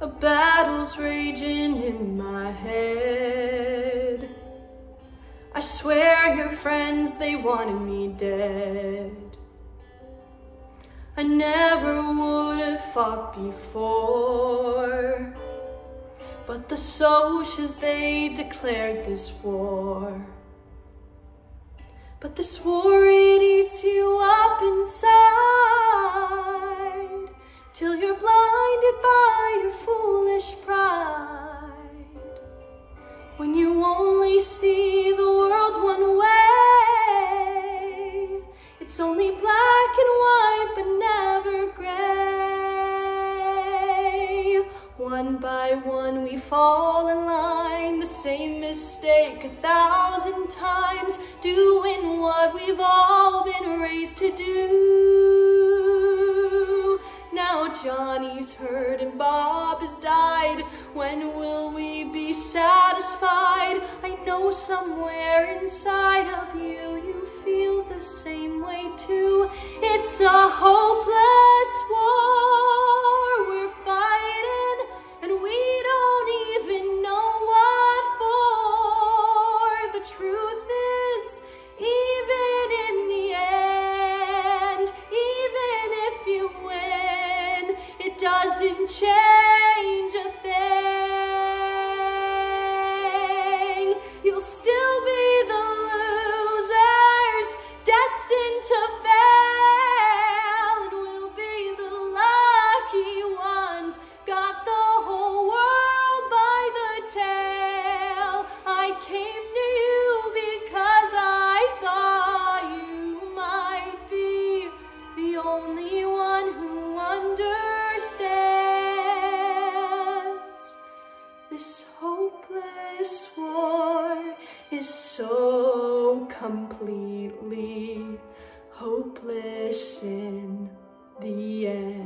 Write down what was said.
A battle's raging in my head. I swear your friends, they wanted me dead. I never would have fought before, but the socials, they declared this war. But this war, it eats you up inside, till you're blinded by your foolish pride. When you only see the world one way, it's only black and white but never gray. One by one we fall in line, the same mistake 1,000 times, doing what we've all been raised to do. Now Johnny's hurt and Bob has died. When will we be satisfied? I know somewhere inside of you, you feel the same way too. It's a hopeless war we're fighting, and we don't even know what for. The truth is, even in the end, even if you win, it doesn't change a thing. You'll still be the losers, destined to fail, and we'll be the lucky ones, got the whole world by the tail. I came to you because I thought you might be the only one who understands. This hopeless war is so completely hopeless in the end.